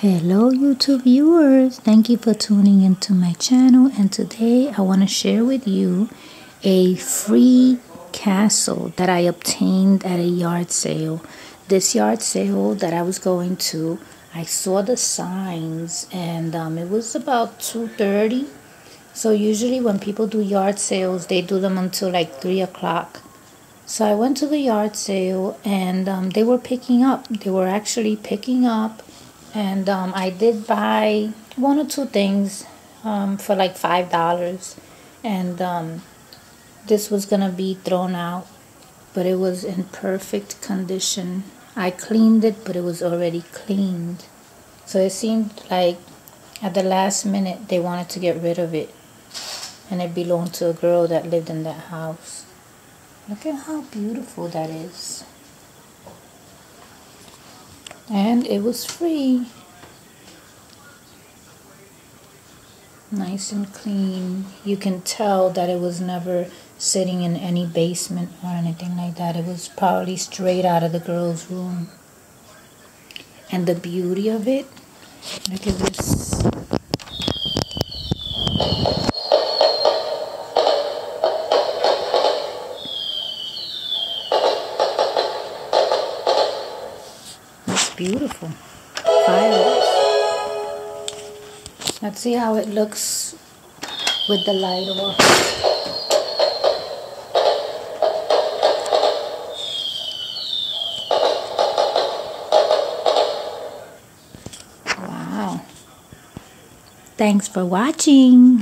Hello YouTube viewers, thank you for tuning into my channel, and today I want to share with you a free castle that I obtained at a yard sale. This yard sale that I was going to, I saw the signs and it was about 2:30. So usually when people do yard sales, they do them until like 3 o'clock. So I went to the yard sale and they were picking up. They were actually picking up. And I did buy one or two things for like $5, and this was gonna be thrown out, but it was in perfect condition. I cleaned it, but it was already cleaned, so it seemed like at the last minute they wanted to get rid of it, and it belonged to a girl that lived in that house. Look at how beautiful that is. And it was free. Nice and clean. You can tell that it was never sitting in any basement or anything like that. It was probably straight out of the girl's room. And the beauty of it, look at this. Beautiful. Fireworks. Let's see how it looks with the light off. Wow. Thanks for watching.